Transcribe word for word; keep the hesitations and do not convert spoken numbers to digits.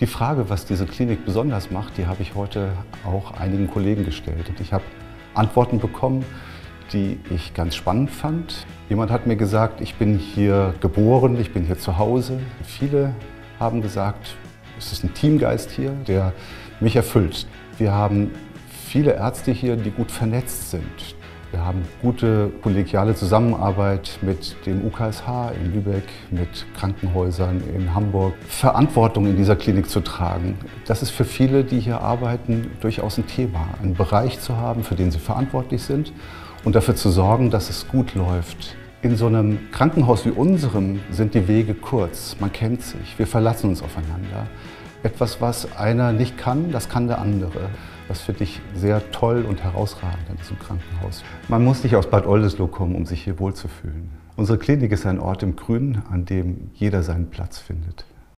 Die Frage, was diese Klinik besonders macht, die habe ich heute auch einigen Kollegen gestellt. Und ich habe Antworten bekommen, die ich ganz spannend fand. Jemand hat mir gesagt, ich bin hier geboren, ich bin hier zu Hause. Viele haben gesagt, es ist ein Teamgeist hier, der mich erfüllt. Wir haben viele Ärzte hier, die gut vernetzt sind. Wir haben gute kollegiale Zusammenarbeit mit dem U K S H in Lübeck, mit Krankenhäusern in Hamburg. Verantwortung in dieser Klinik zu tragen, das ist für viele, die hier arbeiten, durchaus ein Thema. Einen Bereich zu haben, für den sie verantwortlich sind und dafür zu sorgen, dass es gut läuft. In so einem Krankenhaus wie unserem sind die Wege kurz, man kennt sich, wir verlassen uns aufeinander. Etwas, was einer nicht kann, das kann der andere. Das finde ich sehr toll und herausragend an diesem Krankenhaus. Man muss nicht aus Bad Oldesloe kommen, um sich hier wohlzufühlen. Unsere Klinik ist ein Ort im Grünen, an dem jeder seinen Platz findet.